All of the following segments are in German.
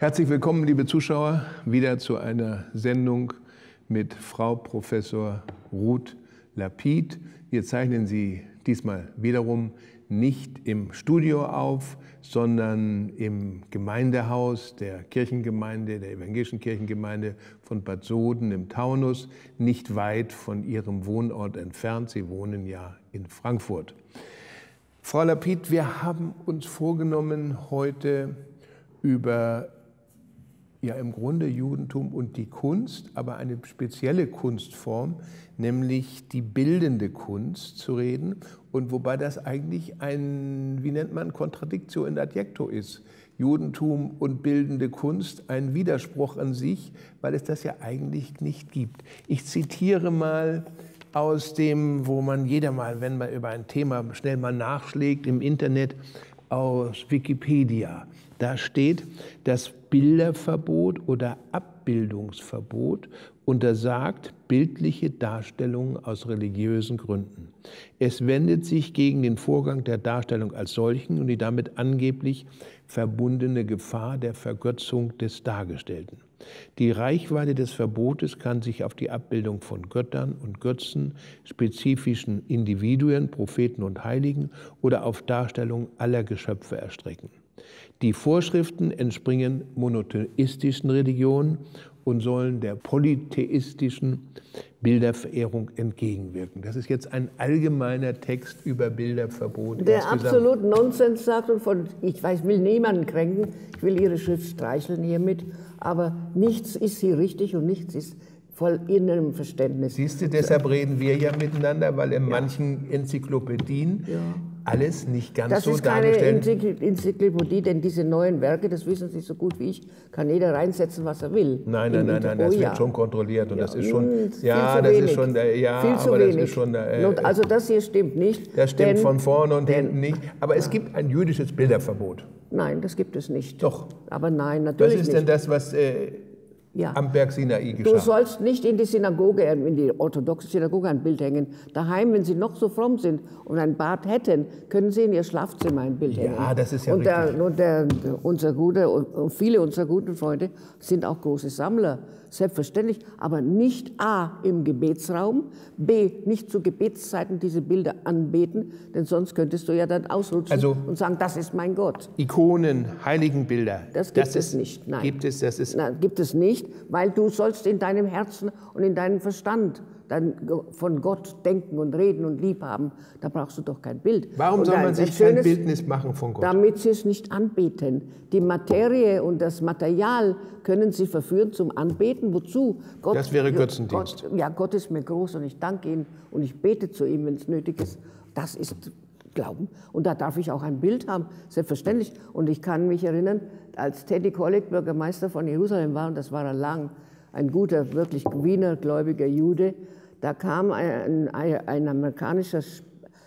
Herzlich willkommen, liebe Zuschauer, wieder zu einer Sendung mit Frau Professor Ruth Lapide. Wir zeichnen sie diesmal wiederum nicht im Studio auf, sondern im Gemeindehaus der Kirchengemeinde, der evangelischen Kirchengemeinde von Bad Soden im Taunus, nicht weit von ihrem Wohnort entfernt. Sie wohnen ja in Frankfurt. Frau Lapide, wir haben uns vorgenommen, heute über ja im Grunde Judentum und die Kunst, aber eine spezielle Kunstform, nämlich die bildende Kunst zu reden und wobei das eigentlich ein, wie nennt man, Contradictio in adjecto ist. Judentum und bildende Kunst, ein Widerspruch an sich, weil es das ja eigentlich nicht gibt. Ich zitiere mal aus dem, wo man jedermal, wenn man über ein Thema schnell mal nachschlägt im Internet, aus Wikipedia. Da steht, das Bilderverbot oder Abbildungsverbot untersagt bildliche Darstellungen aus religiösen Gründen. Es wendet sich gegen den Vorgang der Darstellung als solchen und die damit angeblich verbundene Gefahr der Vergötzung des Dargestellten. Die Reichweite des Verbotes kann sich auf die Abbildung von Göttern und Götzen, spezifischen Individuen, Propheten und Heiligen oder auf Darstellung aller Geschöpfe erstrecken. Die Vorschriften entspringen monotheistischen Religionen und sollen der polytheistischen Bilderverehrung entgegenwirken. Das ist jetzt ein allgemeiner Text über Bilderverbot. Der absolut Nonsens sagt und von, ich weiß, will niemanden kränken, ich will Ihre Schrift streicheln hiermit, aber nichts ist hier richtig und nichts ist voll in einem Verständnis. Siehst du, deshalb reden wir ja miteinander, weil in manchen Enzyklopädien alles nicht ganz das so dargestellt. Das ist keine Enzyklopädie, denn diese neuen Werke, das wissen Sie so gut wie ich, kann jeder reinsetzen, was er will. Nein, nein, nein, nein, das wird schon kontrolliert und das ist schon, ja, das ist schon, ja, aber das ist schon. Also das hier stimmt nicht. Das stimmt von vorne und hinten nicht. Aber es gibt ein jüdisches Bilderverbot. Nein, das gibt es nicht. Doch. Aber nein, natürlich nicht. Was ist denn das, was am Berg Sinai geschah? Du sollst nicht in die Synagoge, in die orthodoxe Synagoge ein Bild hängen. Daheim, wenn sie noch so fromm sind und ein Bad hätten, können sie in ihr Schlafzimmer ein Bild hängen. Ja, das ist ja richtig. Viele unserer guten Freunde sind auch große Sammler, selbstverständlich, aber nicht A, im Gebetsraum, B, nicht zu Gebetszeiten diese Bilder anbeten, denn sonst könntest du ja dann ausrutschen und sagen, das ist mein Gott. Ikonen, Heiligenbilder. Das gibt es nicht, nein. Gibt es nicht, weil du sollst in deinem Herzen und in deinem Verstand dann von Gott denken und reden und lieb haben, da brauchst du doch kein Bild. Warum soll man sich kein Bildnis machen von Gott? Damit sie es nicht anbeten. Die Materie und das Material können sie verführen zum Anbeten. Wozu? Gott, das wäre Götzendienst. Gott, ja, Gott ist mir groß und ich danke ihm und ich bete zu ihm, wenn es nötig ist. Das ist Glauben. Und da darf ich auch ein Bild haben, selbstverständlich. Und ich kann mich erinnern, als Teddy Kollek Bürgermeister von Jerusalem war, und das war er lang, ein guter, wirklich Wiener gläubiger Jude, da kam ein amerikanischer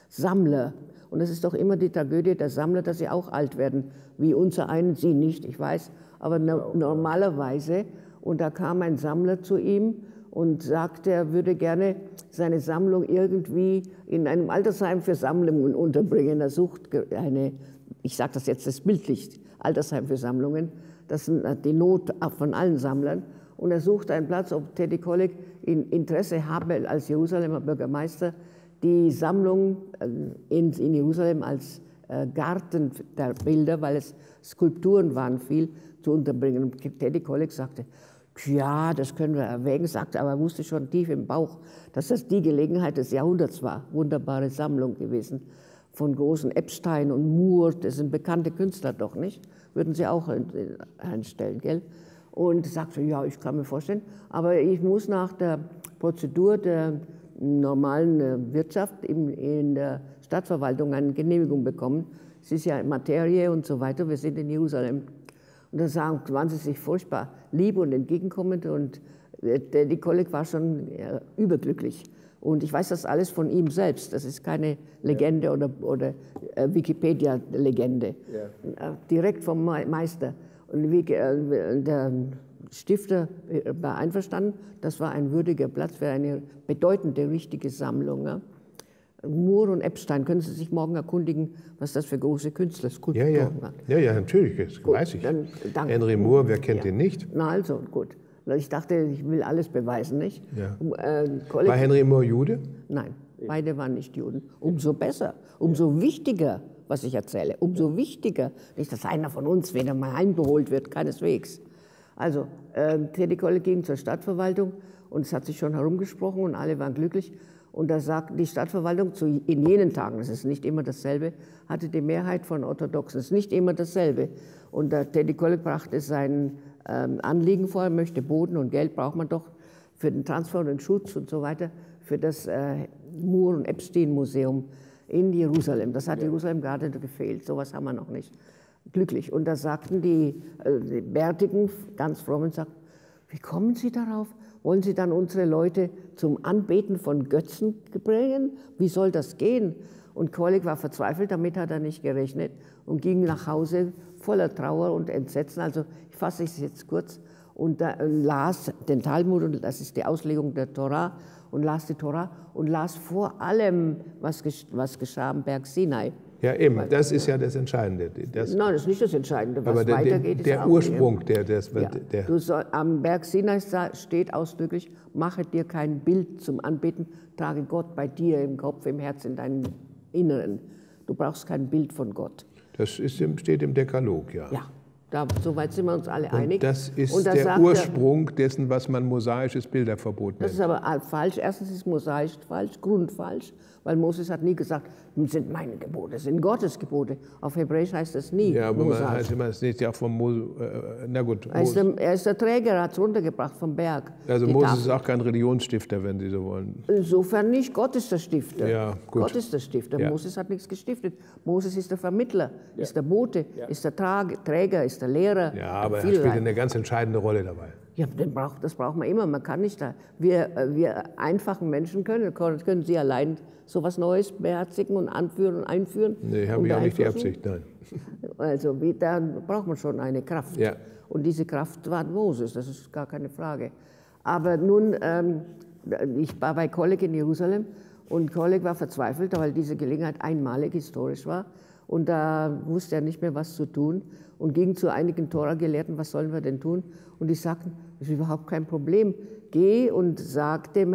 Sammler. Und das ist doch immer die Tragödie der Sammler, dass sie auch alt werden, wie unser einen, sie nicht, ich weiß, aber normalerweise. Und da kam ein Sammler zu ihm und sagte, er würde gerne seine Sammlung irgendwie in einem Altersheim für Sammlungen unterbringen. Er sucht eine, ich sage das jetzt, das bildlich, Altersheim für Sammlungen, das ist die Not von allen Sammlern. Und er sucht einen Platz, ob Teddy Kollek Interesse habe, als Jerusalemer Bürgermeister die Sammlung in Jerusalem als Garten der Bilder, weil es Skulpturen waren, viel zu unterbringen. Und Teddy Kollek sagte, ja, das können wir erwägen, sagte, aber er wusste schon tief im Bauch, dass das die Gelegenheit des Jahrhunderts war. Wunderbare Sammlung gewesen von großen Epstein und Moor, das sind bekannte Künstler doch, nicht? Würden sie auch einstellen, gell? Und sagte, ja, ich kann mir vorstellen, aber ich muss nach der Prozedur der normalen Wirtschaft in der Stadtverwaltung eine Genehmigung bekommen. Es ist ja Materie und so weiter, wir sind in Jerusalem. Und da waren sie sich furchtbar lieb und entgegenkommend und die Kollek war schon überglücklich. Und ich weiß das alles von ihm selbst, das ist keine Legende oder Wikipedia-Legende, direkt vom Meister. Und der Stifter war einverstanden, das war ein würdiger Platz für eine bedeutende, richtige Sammlung. Moor und Epstein, können Sie sich morgen erkundigen, was das für große Künstler, Skulptoren waren? Ja, ja, natürlich, das gut, weiß ich. Dann, danke. Henry Moore, wer kennt den nicht? Na also, gut. Ich dachte, ich will alles beweisen, nicht? Ja. War Henry Moore Jude? Nein, beide waren nicht Juden. Umso besser, umso wichtiger, was ich erzähle, umso wichtiger. Nicht, dass einer von uns wieder mal heimgeholt wird, keineswegs. Also, Teddy Kollek ging zur Stadtverwaltung und es hat sich schon herumgesprochen und alle waren glücklich. Und da sagt die Stadtverwaltung, in jenen Tagen, das ist nicht immer dasselbe, hatte die Mehrheit von Orthodoxen, das ist nicht immer dasselbe. Und der Teddy Kollek brachte sein Anliegen vor, er möchte Boden und Geld braucht man doch für den Transfer und den Schutz und so weiter, für das Moor- und Epstein-Museum in Jerusalem. Das hat Jerusalem gerade gefehlt, sowas haben wir noch nicht. Glücklich. Und da sagten die Bärtigen, ganz frommen, sagten, wie kommen Sie darauf? Wollen Sie dann unsere Leute zum Anbeten von Götzen bringen? Wie soll das gehen? Und Kollek war verzweifelt, damit hat er nicht gerechnet und ging nach Hause voller Trauer und Entsetzen. Also ich fasse es jetzt kurz und las den Talmud, und das ist die Auslegung der Tora, und las die Tora und las vor allem, was geschah am Berg Sinai. Ja, eben, das ist ja das Entscheidende. Nein, das ist nicht das Entscheidende, was weitergeht. Aber der Ursprung, am Berg Sinai steht ausdrücklich, mache dir kein Bild zum Anbeten, trage Gott bei dir im Kopf, im Herz, in deinem Inneren. Du brauchst kein Bild von Gott. Das ist steht im Dekalog, ja. Ja, soweit sind wir uns alle einig. Und das ist der Ursprung dessen, was man mosaisches Bilderverbot nennt. Das ist aber falsch. Erstens ist mosaisch falsch, grundfalsch. Weil Moses hat nie gesagt, das sind meine Gebote, das sind Gottes Gebote. Auf Hebräisch heißt das nie. Ja, aber man heißt immer, das ist ja von Moses. Na gut. Er ist der Träger, er hat es runtergebracht vom Berg. Also Moses ist auch kein Religionsstifter, wenn Sie so wollen. Insofern nicht, Gott ist der Stifter. Ja, gut. Gott ist der Stifter, ja. Moses hat nichts gestiftet. Moses ist der Vermittler, ist der Bote, ist der Träger, ist der Lehrer. Ja, aber er spielt eine ganz entscheidende Rolle dabei. Ja, das braucht man immer. Man kann nicht wir einfachen Menschen können Sie allein so was Neues beherzigen und anführen und einführen. Nee, habe ich auch nicht die Absicht, nein. Also da braucht man schon eine Kraft. Ja. Und diese Kraft war Moses, das ist gar keine Frage. Aber nun, ich war bei Kollek in Jerusalem und Kollek war verzweifelt, weil diese Gelegenheit einmalig historisch war. Und da wusste er nicht mehr, was zu tun und ging zu einigen Tora-Gelehrten, was sollen wir denn tun? Und die sagten, das ist überhaupt kein Problem. Geh und sag dem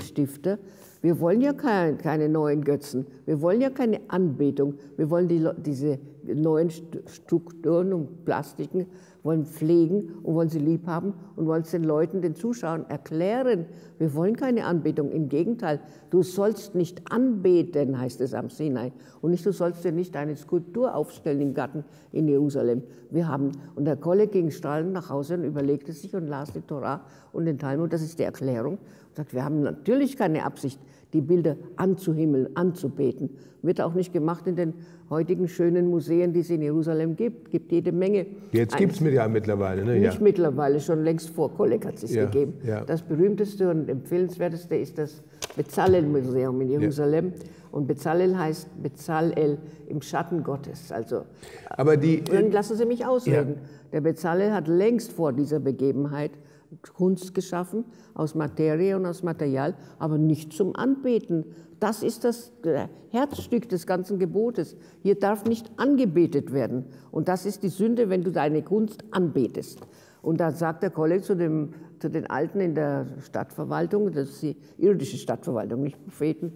Stifter, wir wollen ja keine neuen Götzen, wir wollen ja keine Anbetung, wir wollen diese neuen Strukturen und Plastiken wollen pflegen und wollen sie lieb haben und wollen es den Leuten, den Zuschauern erklären. Wir wollen keine Anbetung, im Gegenteil. Du sollst nicht anbeten, heißt es am Sinai. Und nicht, du sollst dir nicht eine Skulptur aufstellen im Garten in Jerusalem. Und der Kollek ging strahlend nach Hause und überlegte sich und las die Tora und den Talmud, das ist die Erklärung. Und sagt, wir haben natürlich keine Absicht, die Bilder anzuhimmeln, anzubeten. Wird auch nicht gemacht in den heutigen schönen Museen, die es in Jerusalem gibt. Es gibt jede Menge. Jetzt gibt es ja mittlerweile. Ne? Nicht mittlerweile, schon längst vor Kollek hat es gegeben. Ja. Das berühmteste und empfehlenswerteste ist das Bezalel-Museum in Jerusalem. Ja. Und Bezalel heißt Bezalel, im Schatten Gottes. Also, dann lassen Sie mich ausreden. Ja. Der Bezalel hat längst vor dieser Begebenheit Kunst geschaffen, aus Materie und aus Material, aber nicht zum Anbeten. Das ist das Herzstück des ganzen Gebotes. Hier darf nicht angebetet werden. Und das ist die Sünde, wenn du deine Kunst anbetest. Und da sagt der Kollek zu den Alten in der Stadtverwaltung, das ist die irdische Stadtverwaltung, nicht Propheten,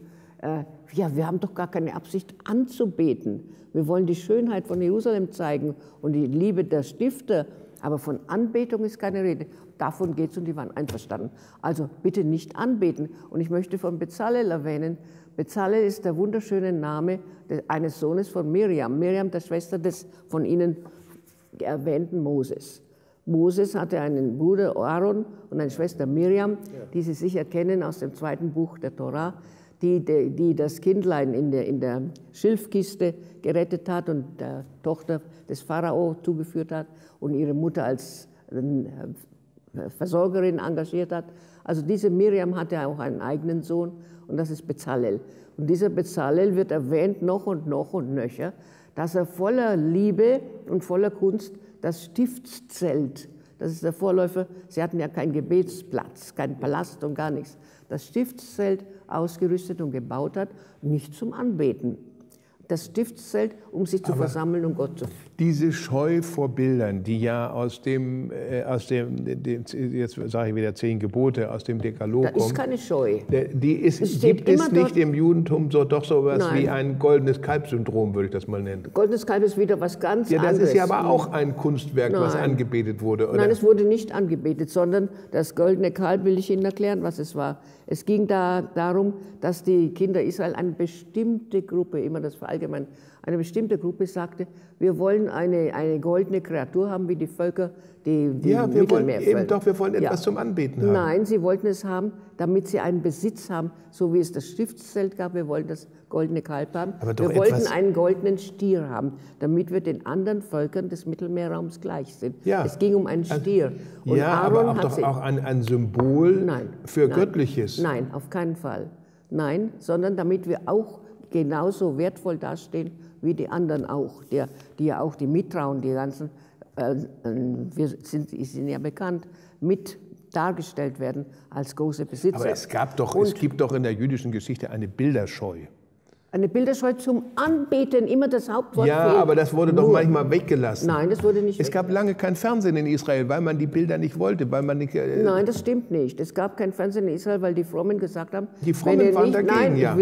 ja, wir haben doch gar keine Absicht anzubeten. Wir wollen die Schönheit von Jerusalem zeigen und die Liebe der Stifter, aber von Anbetung ist keine Rede. Davon geht es und die waren einverstanden. Also bitte nicht anbeten. Und ich möchte von Bezalel erwähnen. Bezalel ist der wunderschöne Name eines Sohnes von Miriam. Miriam, der Schwester des von Ihnen erwähnten Moses. Moses hatte einen Bruder Aaron und eine Schwester Miriam, die Sie sicher kennen aus dem 2. Buch der Tora, die das Kindlein in der Schilfkiste gerettet hat und der Tochter des Pharao zugeführt hat und ihre Mutter als Versorgerin engagiert hat. Also diese Miriam hatte auch einen eigenen Sohn und das ist Bezalel. Und dieser Bezalel wird erwähnt noch und noch und nöcher, dass er voller Liebe und voller Kunst das Stiftszelt, das ist der Vorläufer, sie hatten ja keinen Gebetsplatz, keinen Palast und gar nichts. das Stiftszelt ausgerüstet und gebaut hat, nicht zum Anbeten. Das Stiftszelt, um sich zu versammeln und Gott zu... Diese Scheu vor Bildern, die ja jetzt sage ich wieder 10 Gebote, aus dem Dekalog kommen. Da ist keine Scheu. Gibt es nicht im Judentum so etwas wie ein goldenes Kalb-Syndrom, würde ich das mal nennen? Goldenes Kalb ist wieder was ganz anderes. Das ist ja aber auch ein Kunstwerk, was angebetet wurde, oder? Nein, es wurde nicht angebetet, sondern das goldene Kalb, will ich Ihnen erklären, was es war. Es ging darum, dass die Kinder Israel, eine bestimmte Gruppe, immer das verallgemein, eine bestimmte Gruppe sagte, wir wollen eine goldene Kreatur haben, wie die Völker, die ja, wir wollen eben, doch, wir wollen etwas zum Anbeten haben. Nein, sie wollten es haben, damit sie einen Besitz haben, so wie es das Stiftszelt gab, wir wollten das goldene Kalb haben. Wir wollten einen goldenen Stier haben, damit wir den anderen Völkern des Mittelmeerraums gleich sind. Ja. Es ging um einen Stier. Und ja, Aaron aber auch ein Symbol für Göttliches. Nein, auf keinen Fall. Nein, sondern damit wir auch genauso wertvoll dastehen wie die anderen auch, die ja auch die mittrauen, die ganzen, die sind ja bekannt, mit dargestellt werden als große Besitzer. Aber es gibt doch in der jüdischen Geschichte eine Bilderscheu. Eine Bilderscheu zum Anbeten, immer das Hauptwort. Ja, aber das wurde doch manchmal weggelassen. Nein, das wurde nicht. Es gab lange kein Fernsehen in Israel, weil man die Bilder nicht wollte, weil man nicht. Nein, das stimmt nicht. Es gab kein Fernsehen in Israel, weil die Frommen gesagt haben. Die Frommen waren dagegen, ja.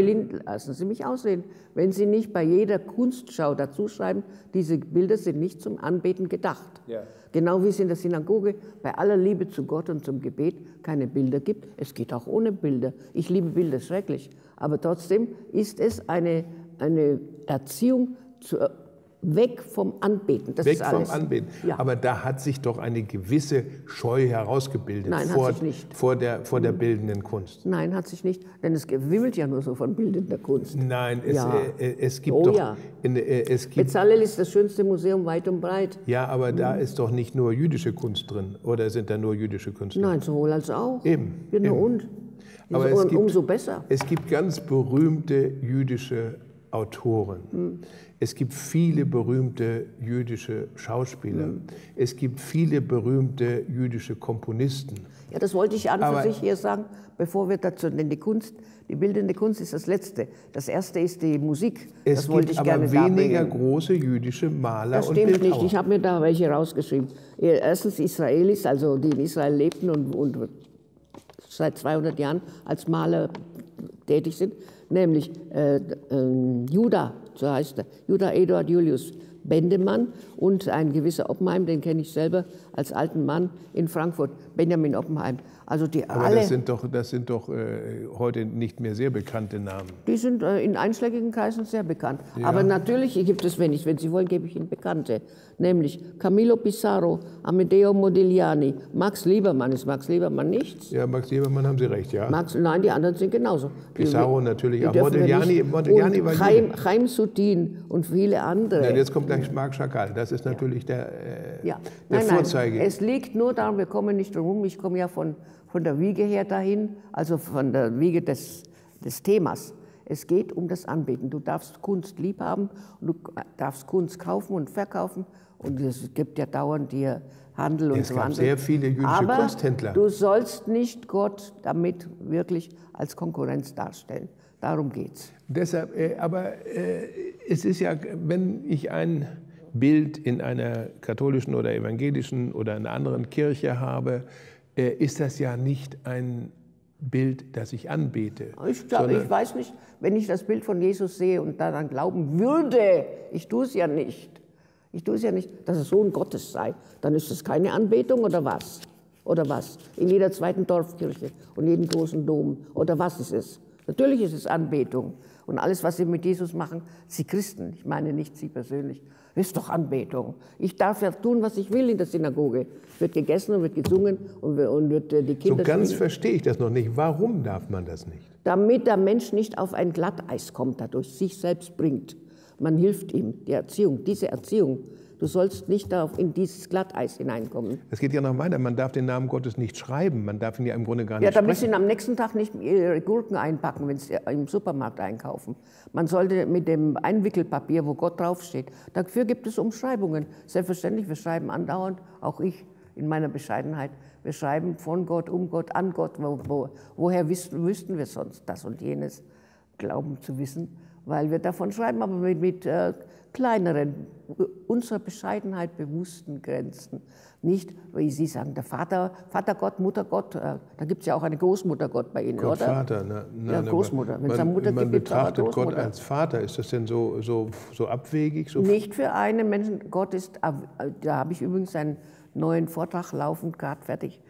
Lassen Sie mich ausreden. Wenn Sie nicht bei jeder Kunstschau dazu schreiben, diese Bilder sind nicht zum Anbeten gedacht. Ja. Genau wie es in der Synagoge bei aller Liebe zu Gott und zum Gebet keine Bilder gibt. Es geht auch ohne Bilder. Ich liebe Bilder schrecklich. Aber trotzdem ist es eine Erziehung weg vom Anbeten. Das ist alles. Weg vom Anbeten. Ja. Aber da hat sich doch eine gewisse Scheu herausgebildet. Nein, hat sich nicht. Vor der bildenden Kunst. Nein, hat sich nicht. Denn es wimmelt ja nur so von bildender Kunst. Nein, es gibt doch... Ja. Bezalel ist das schönste Museum weit und breit. Ja, aber da ist doch nicht nur jüdische Kunst drin. Oder sind da nur jüdische Künstler? Nein, sowohl als auch. Eben. Genau. Und... Aber umso besser. Es gibt ganz berühmte jüdische Autoren. Hm. Es gibt viele berühmte jüdische Schauspieler. Hm. Es gibt viele berühmte jüdische Komponisten. Ja, das wollte ich an und für sich hier sagen, bevor wir dazu, denn die bildende Kunst ist das Letzte. Das Erste ist die Musik. Das wollte ich gerne darbringen. Es gibt aber weniger große jüdische Maler und Bildhauer. Das stimmt nicht. Ich habe mir da welche rausgeschrieben. Erstens Israelis, also die in Israel lebten und seit 200 Jahren als Maler tätig sind, nämlich Judah, so heißt er, Judah Eduard Julius Bendemann und ein gewisser Oppenheim, den kenne ich selber als alten Mann in Frankfurt, Benjamin Oppenheim. Also die das sind doch heute nicht mehr sehr bekannte Namen. Die sind in einschlägigen Kreisen sehr bekannt. Ja. Aber natürlich gibt es wenig. Wenn Sie wollen, gebe ich Ihnen Bekannte. Nämlich Camillo Pissarro, Amedeo Modigliani, Max Liebermann. Ist Max Liebermann nichts? Ja, Max Liebermann haben Sie recht, ja. Nein, die anderen sind genauso. Pissarro natürlich auch. Modigliani war Chaim Soudin und viele andere. Ja, jetzt kommt gleich Marc Chagall. Das ist natürlich der Vorzeige. Nein, es liegt nur daran, wir kommen nicht drum. Ich komme ja von der Wiege her dahin, also von der Wiege des Themas. Es geht um das Anbeten. Du darfst Kunst lieb haben, und du darfst Kunst kaufen und verkaufen. Und es gibt ja dauernd hier Handel und so weiter. Es gab sehr viele jüdische Kunsthändler. Aber du sollst nicht Gott damit wirklich als Konkurrenz darstellen. Darum geht's. Deshalb, es ist ja, wenn ich ein Bild in einer katholischen oder evangelischen oder einer anderen Kirche habe, ist das ja nicht ein Bild, das ich anbete. Ich weiß nicht, wenn ich das Bild von Jesus sehe und daran glauben würde, ich tue es ja nicht. Ich tue es ja nicht, dass es Sohn Gottes sei. Dann ist es keine Anbetung oder was? Oder was? In jeder zweiten Dorfkirche und jedem großen Dom. Oder was ist es? Natürlich ist es Anbetung. Und alles, was Sie mit Jesus machen, Sie Christen, ich meine nicht Sie persönlich, ist doch Anbetung. Ich darf ja tun, was ich will in der Synagoge. Wird gegessen und wird gesungen und wird die Kinder... So ganz verstehe ich das noch nicht. Warum darf man das nicht? Damit der Mensch nicht auf ein Glatteis kommt, dadurch sich selbst bringt. Man hilft ihm, die Erziehung, diese Erziehung. Du sollst nicht in dieses Glatteis hineinkommen. Es geht ja noch weiter. Man darf den Namen Gottes nicht schreiben. Man darf ihn ja im Grunde gar nicht sprechen. Ja, damit Sie ihn am nächsten Tag nicht Ihre Gurken einpacken, wenn Sie im Supermarkt einkaufen. Man sollte mit dem Einwickelpapier, wo Gott draufsteht, dafür gibt es Umschreibungen. Selbstverständlich, wir schreiben andauernd, auch ich in meiner Bescheidenheit. Wir schreiben von Gott, um Gott, an Gott. Woher wüssten wir sonst das und jenes glauben zu wissen? Weil wir davon schreiben, aber mit kleineren, unserer Bescheidenheit bewussten Grenzen. Nicht, wie Sie sagen, der Vater Gott, Mutter Gott, da gibt es ja auch eine Großmutter Gott bei Ihnen, Gott, oder? Vater, nein, ja, Großmutter. Man betrachtet Gott als Vater, ist das denn so abwegig? So nicht für einen Menschen. Gott ist, da habe ich übrigens einen neuen Vortrag laufend, gerade fertig,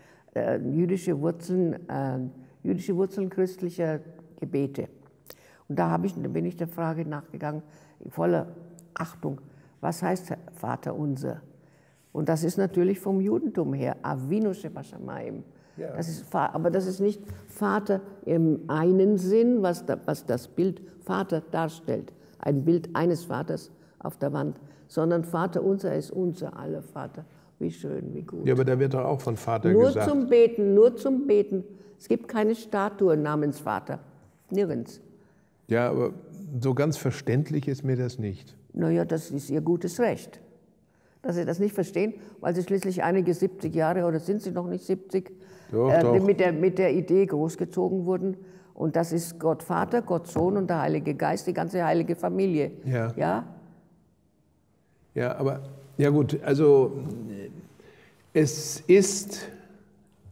jüdische Wurzeln christlicher Gebete. Und da bin ich der Frage nachgegangen, in voller Achtung, was heißt Vater unser? Und das ist natürlich vom Judentum her, Avinu Shebashamayim. Ja. Aber das ist nicht Vater im einen Sinn, was das Bild Vater darstellt, ein Bild eines Vaters auf der Wand, sondern Vater unser ist unser aller Vater. Wie schön, wie gut. Ja, aber da wird doch auch von Vater gesagt. Nur zum Beten, nur zum Beten. Es gibt keine Statue namens Vater, nirgends. Ja, aber so ganz verständlich ist mir das nicht. Naja, das ist Ihr gutes Recht, dass Sie das nicht verstehen, weil Sie schließlich einige 70 Jahre, oder sind Sie noch nicht 70, doch. Mit der Idee großgezogen wurden. Und das ist Gott Vater, Gott Sohn und der Heilige Geist, die ganze heilige Familie. Ja. Ja, ja, aber, ja gut, also es ist...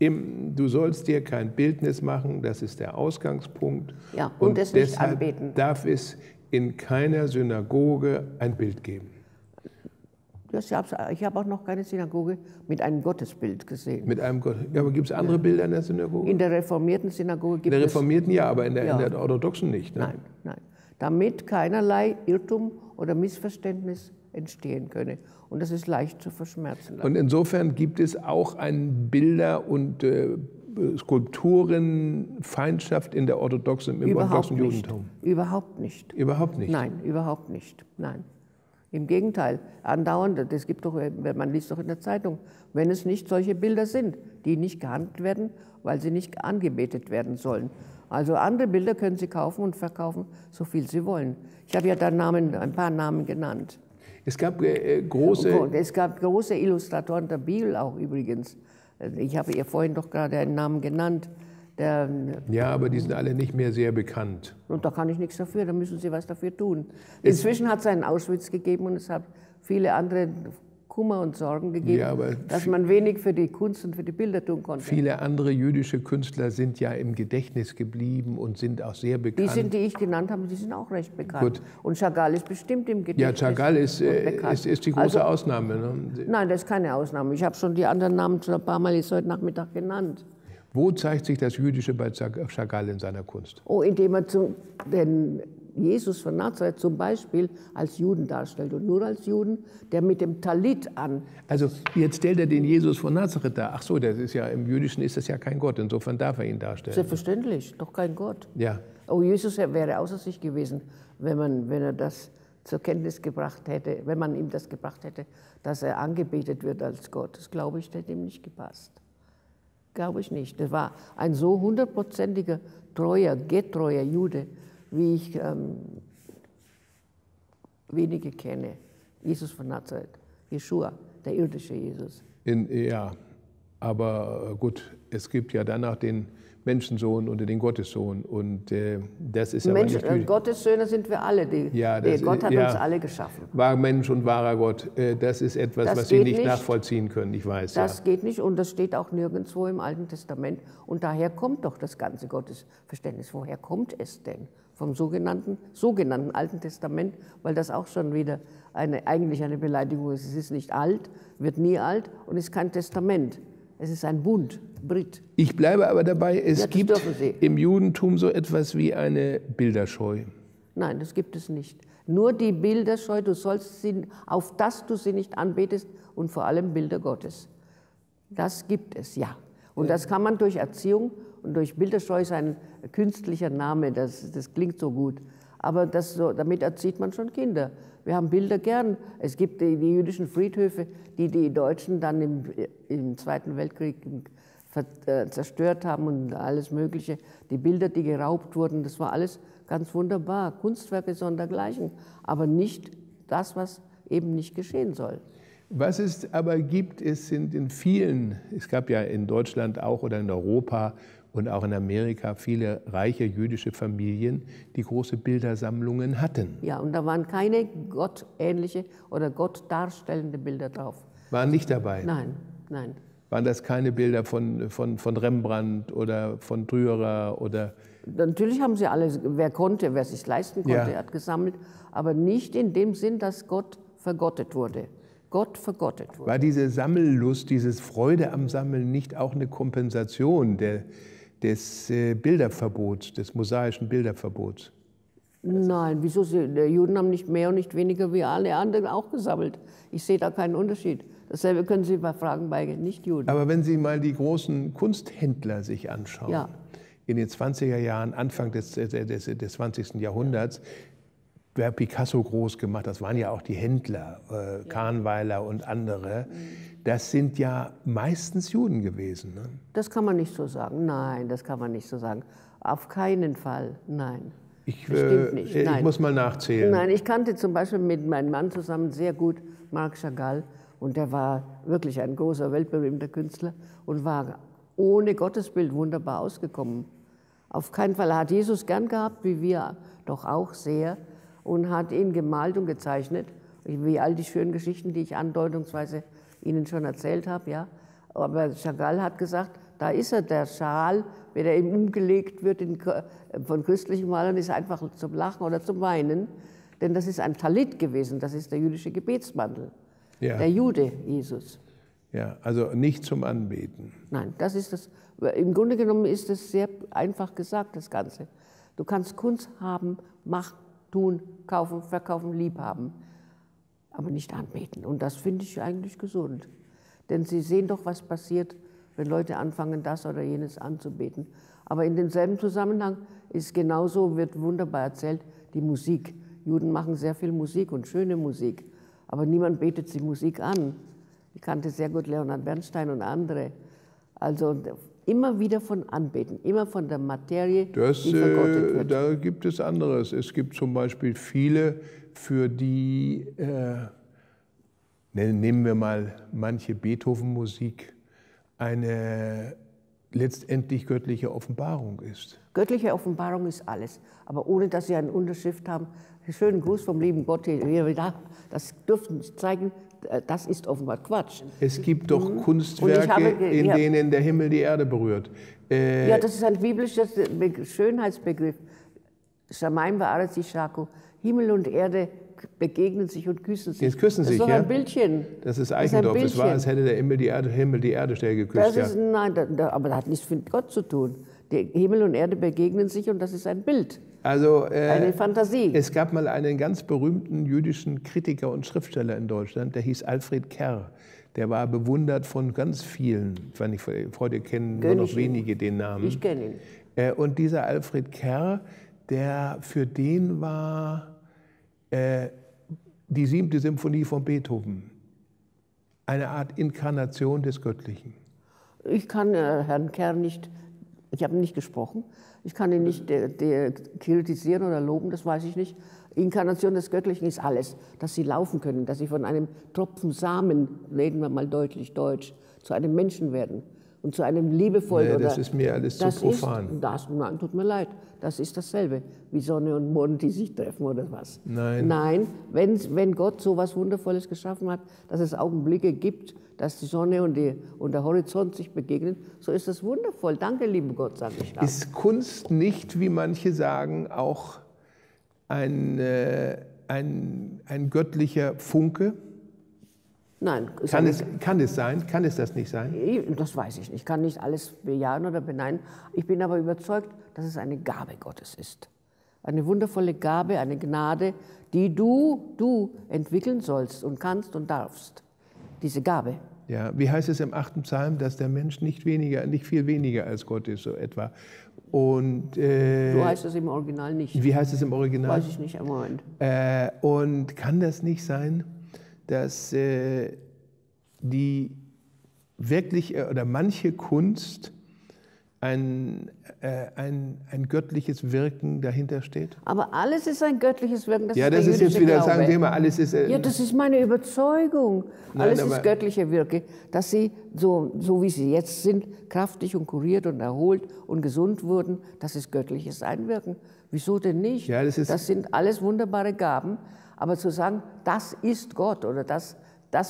Du sollst dir kein Bildnis machen, das ist der Ausgangspunkt. Ja, und es nicht anbeten. Darf es in keiner Synagoge ein Bild geben? Ich habe auch noch keine Synagoge mit einem Gottesbild gesehen. Mit einem Gott. Ja, aber gibt es andere Bilder in der Synagoge? In der reformierten Synagoge gibt es. In der reformierten ja, aber in der orthodoxen nicht. Ne? Nein, nein. Damit keinerlei Irrtum oder Missverständnis entstehen könne. Und das ist leicht zu verschmerzen. Und insofern gibt es auch eine Bilder- und Skulpturenfeindschaft in der orthodoxen, im orthodoxen Judentum. Überhaupt nicht. Überhaupt nicht? Nein, überhaupt nicht. Nein. Im Gegenteil, andauernd, das gibt doch, man liest doch in der Zeitung, wenn es nicht solche Bilder sind, die nicht gehandelt werden, weil sie nicht angebetet werden sollen. Also andere Bilder können Sie kaufen und verkaufen, so viel Sie wollen. Ich habe ja da ein paar Namen genannt. Es gab große Illustratoren der Bibel auch übrigens. Ich habe ihr vorhin doch gerade einen Namen genannt. Ja, aber die sind alle nicht mehr sehr bekannt. Und da kann ich nichts dafür, da müssen Sie was dafür tun. Inzwischen hat es einen Auschwitz gegeben und es hat viele andere Kummer und Sorgen gegeben, ja, dass man wenig für die Kunst und für die Bilder tun konnte. Viele andere jüdische Künstler sind ja im Gedächtnis geblieben und sind auch sehr bekannt. Die ich genannt habe, die sind auch recht bekannt. Gut. Und Chagall ist bestimmt im Gedächtnis. Ja, Chagall ist die große Ausnahme. Ne? Nein, das ist keine Ausnahme. Ich habe schon die anderen Namen schon ein paar Mal jetzt heute Nachmittag genannt. Wo zeigt sich das Jüdische bei Chagall in seiner Kunst? Oh, indem er den Jesus von Nazareth zum Beispiel als Juden darstellt und nur als Juden, der mit dem Talit an. Also jetzt stellt er den Jesus von Nazareth dar. Ach so, das ist ja, im Jüdischen ist das ja kein Gott, insofern darf er ihn darstellen. Selbstverständlich, doch kein Gott. Ja. Oh, Jesus wäre außer sich gewesen, wenn er das zur Kenntnis gebracht hätte, wenn man ihm das gebracht hätte, dass er angebetet wird als Gott. Das glaube ich, hätte ihm nicht gepasst. Glaube ich nicht. Das war ein so hundertprozentiger, treuer, getreuer Jude, wie ich wenige kenne. Jesus von Nazareth, Jeschua, der irdische Jesus. Ja, aber gut, es gibt ja danach den Menschensohn und den Gottessohn. Und das ist ja natürlich. Gottessöhne sind wir alle. Gott hat uns alle geschaffen. War Mensch und wahrer Gott, das ist etwas, was Sie nicht nachvollziehen können, ich weiß. Das geht nicht und das steht auch nirgendwo im Alten Testament. Und daher kommt doch das ganze Gottesverständnis. Woher kommt es denn? Vom sogenannten Alten Testament, weil das auch schon wieder eigentlich eine Beleidigung ist. Es ist nicht alt, wird nie alt und ist kein Testament. Es ist ein Bund, Brit. Ich bleibe aber dabei, es gibt im Judentum so etwas wie eine Bilderscheu. Nein, das gibt es nicht. Nur die Bilderscheu, du sollst sie, auf das du sie nicht anbetest und vor allem Bilder Gottes. Das gibt es, ja. Und das kann man durch Erziehung und durch Bilderscheu ist ein künstlicher Name, das klingt so gut. Aber damit erzieht man schon Kinder. Wir haben Bilder gern. Es gibt die jüdischen Friedhöfe, die Deutschen dann im Zweiten Weltkrieg zerstört haben und alles Mögliche. Die Bilder, die geraubt wurden, das war alles ganz wunderbar. Kunstwerke sondergleichen, aber nicht das, was eben nicht geschehen soll. Was es aber gibt, sind in vielen, es gab ja in Deutschland auch oder in Europa und auch in Amerika viele reiche jüdische Familien, die große Bildersammlungen hatten. Ja, und da waren keine gottähnliche oder gottdarstellende Bilder drauf. Waren nicht dabei? Nein, nein. Waren das keine Bilder von Rembrandt oder von Dürer oder? Natürlich haben sie alle, wer konnte, wer sich leisten konnte, ja, hat gesammelt, aber nicht in dem Sinn, dass Gott vergottet wurde. Gott vergottet wurde. War diese Sammellust, diese Freude am Sammeln nicht auch eine Kompensation des Bilderverbots, des mosaischen Bilderverbots? Nein, wieso? Die Juden haben nicht mehr und nicht weniger wie alle anderen auch gesammelt. Ich sehe da keinen Unterschied. Dasselbe können Sie mal fragen bei Nichtjuden. Aber wenn Sie mal die großen Kunsthändler sich anschauen, ja, in den 20er Jahren, Anfang des 20. Jahrhunderts, wer Picasso groß gemacht, das waren ja auch die Händler, Kahnweiler und andere, das sind ja meistens Juden gewesen. Ne? Das kann man nicht so sagen, nein, das kann man nicht so sagen. Auf keinen Fall, nein. Ich muss mal nachzählen. Nein, ich kannte zum Beispiel mit meinem Mann zusammen sehr gut Marc Chagall. Und der war wirklich ein großer, weltberühmter Künstler und war ohne Gottesbild wunderbar ausgekommen. Auf keinen Fall. Er hat Jesus gern gehabt, wie wir doch auch sehr, und hat ihn gemalt und gezeichnet, wie all die schönen Geschichten, die ich andeutungsweise Ihnen schon erzählt habe. Ja. Aber Chagall hat gesagt, da ist er, der Schal, wenn er ihm umgelegt wird von christlichen Malern, ist er einfach zum Lachen oder zum Weinen. Denn das ist ein Talit gewesen, das ist der jüdische Gebetsmantel. Ja. Der Jude, Jesus. Ja, also nicht zum Anbeten. Nein, das ist das. Im Grunde genommen ist es sehr einfach gesagt, das Ganze. Du kannst Kunst haben, machen, tun, kaufen, verkaufen, liebhaben, aber nicht anbeten. Und das finde ich eigentlich gesund. Denn Sie sehen doch, was passiert, wenn Leute anfangen, das oder jenes anzubeten. Aber in demselben Zusammenhang ist genauso, wird wunderbar erzählt, die Musik. Juden machen sehr viel Musik und schöne Musik. Aber niemand betet die Musik an. Ich kannte sehr gut Leonard Bernstein und andere. Also immer wieder von Anbeten, immer von der Materie, die vergottet wird. Da gibt es anderes. Es gibt zum Beispiel viele, für die, nehmen wir mal manche Beethoven-Musik, eine letztendlich göttliche Offenbarung ist. Göttliche Offenbarung ist alles, aber ohne, dass Sie eine Unterschrift haben. Schönen Gruß vom lieben Gott. Das dürfen Sie zeigen, das ist offenbar Quatsch. Es gibt doch Kunstwerke, in denen der Himmel die Erde berührt. Ja, das ist ein biblischer Schönheitsbegriff. Shamayim va'aretz yishaku. Himmel und Erde begegnen sich und küssen sich. Jetzt küssen sich, ja. Das ist doch ein Bildchen. Das ist Eichendorff. Es war, als hätte der Himmel die Erde schnell geküsst. Das ist, nein, aber das hat nichts mit Gott zu tun. Der Himmel und Erde begegnen sich und das ist ein Bild. Also, eine Fantasie. Es gab mal einen ganz berühmten jüdischen Kritiker und Schriftsteller in Deutschland, der hieß Alfred Kerr. Der war bewundert von ganz vielen. Heute kennen nur noch wenige den Namen. Ich kenne ihn. Und dieser Alfred Kerr, für den war die 7. Symphonie von Beethoven eine Art Inkarnation des Göttlichen. Ich kann Herrn Kerr nicht... Ich habe nicht gesprochen, ich kann ihn nicht kritisieren oder loben, das weiß ich nicht. Inkarnation des Göttlichen ist alles, dass sie laufen können, dass sie von einem Tropfen Samen, reden wir mal deutlich deutsch, zu einem Menschen werden und zu einem liebevollen. Nee, das ist mir alles zu profan. Nein, tut mir leid, das ist dasselbe, wie Sonne und Mond, die sich treffen oder was. Nein. Nein, wenn Gott so etwas Wundervolles geschaffen hat, dass es Augenblicke gibt, dass die Sonne und der Horizont sich begegnen, so ist das wundervoll. Danke, lieben Gott, sage ich. Ist Kunst nicht, wie manche sagen, auch ein göttlicher Funke? Nein. Kann es das nicht sein? Das weiß ich nicht. Ich kann nicht alles bejahen oder beneiden. Ich bin aber überzeugt, dass es eine Gabe Gottes ist. Eine wundervolle Gabe, eine Gnade, die du entwickeln sollst und kannst und darfst. Diese Gabe. Ja, wie heißt es im 8. Psalm, dass der Mensch nicht viel weniger als Gott ist, so etwa. Und, so heißt es im Original nicht. Wie heißt es im Original? Weiß ich nicht im Moment. Und kann das nicht sein, dass manche Kunst ein göttliches Wirken dahinter steht? Aber alles ist ein göttliches Wirken. Das ja, ist das ist jetzt wieder, Glaube. Sagen wir mal, alles ist... ja, das ist meine Überzeugung. Nein, alles ist göttliche Wirke, dass sie, so wie sie jetzt sind, kraftig und kuriert und erholt und gesund wurden, das ist göttliches Einwirken. Wieso denn nicht? Ja, das sind alles wunderbare Gaben. Aber zu sagen, das ist Gott oder das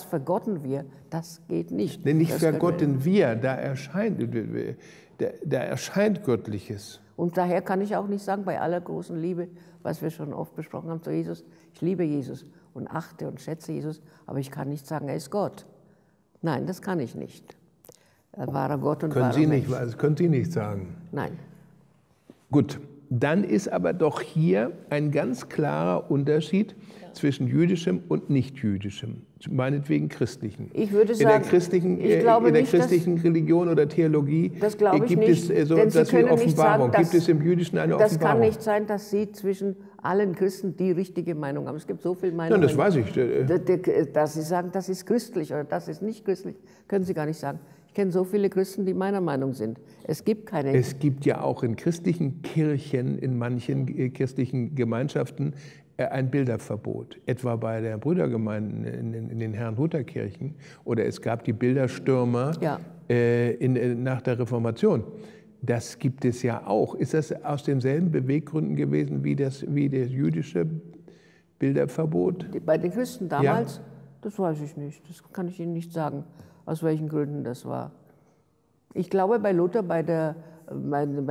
vergotten wir, das geht nicht. Denn nicht vergotten wir, da erscheint Göttliches. Und daher kann ich auch nicht sagen, bei aller großen Liebe, was wir schon oft besprochen haben zu Jesus, ich liebe Jesus und achte und schätze Jesus, aber ich kann nicht sagen, er ist Gott. Nein, das kann ich nicht. Wahrer Gott und wahrer Mensch. Das können Sie nicht sagen. Nein. Gut, dann ist aber doch hier ein ganz klarer Unterschied zwischen jüdischem und nicht-jüdischem, meinetwegen christlichen. Ich würde sagen, in der christlichen Religion oder Theologie gibt es so etwas wie Offenbarung. Gibt es im Jüdischen eine Offenbarung? Das kann nicht sein, dass Sie zwischen allen Christen die richtige Meinung haben. Es gibt so viele Meinungen. Nein, das weiß ich. Dass Sie sagen, das ist christlich oder das ist nicht christlich, können Sie gar nicht sagen. Ich kenne so viele Christen, die meiner Meinung sind. Es gibt keine... Es gibt ja auch in christlichen Kirchen, in manchen christlichen Gemeinschaften ein Bilderverbot, etwa bei der Brüdergemeinden in den Herrnhuterkirchen, oder es gab die Bilderstürmer nach der Reformation. Das gibt es ja auch. Ist das aus denselben Beweggründen gewesen wie das jüdische Bilderverbot? Bei den Christen damals? Ja. Das weiß ich nicht. Das kann ich Ihnen nicht sagen, aus welchen Gründen das war. Ich glaube, bei Luther, bei